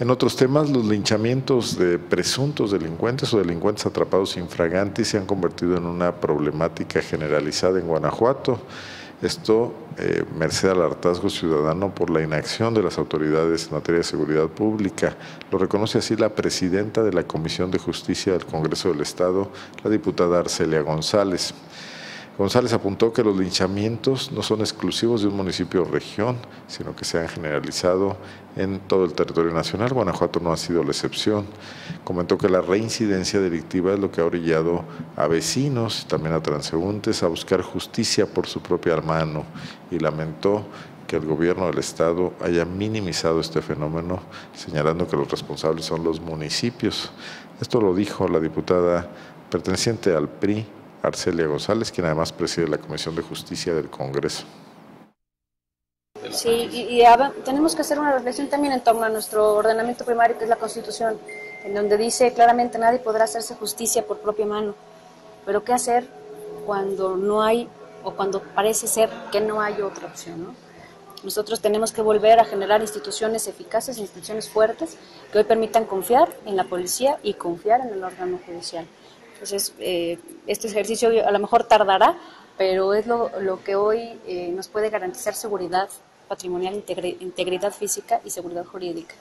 En otros temas, los linchamientos de presuntos delincuentes o delincuentes atrapados sin flagrante se han convertido en una problemática generalizada en Guanajuato. Esto merced al hartazgo ciudadano por la inacción de las autoridades en materia de seguridad pública. Lo reconoce así la presidenta de la Comisión de Justicia del Congreso del Estado, la diputada Arcelia González. González apuntó que los linchamientos no son exclusivos de un municipio o región, sino que se han generalizado en todo el territorio nacional. Guanajuato no ha sido la excepción. Comentó que la reincidencia delictiva es lo que ha orillado a vecinos, también a transeúntes, a buscar justicia por su propia mano, y lamentó que el gobierno del Estado haya minimizado este fenómeno, señalando que los responsables son los municipios. Esto lo dijo la diputada perteneciente al PRI, Arcelia González, quien además preside la Comisión de Justicia del Congreso. Sí, tenemos que hacer una reflexión también en torno a nuestro ordenamiento primario, que es la Constitución, en donde dice claramente: nadie podrá hacerse justicia por propia mano. Pero ¿qué hacer cuando no hay, o cuando parece ser que no hay otra opción, ¿no? Nosotros tenemos que volver a generar instituciones eficaces, instituciones fuertes, que hoy permitan confiar en la policía y confiar en el órgano judicial. Entonces, este ejercicio a lo mejor tardará, pero es lo que hoy nos puede garantizar seguridad patrimonial, integridad física y seguridad jurídica.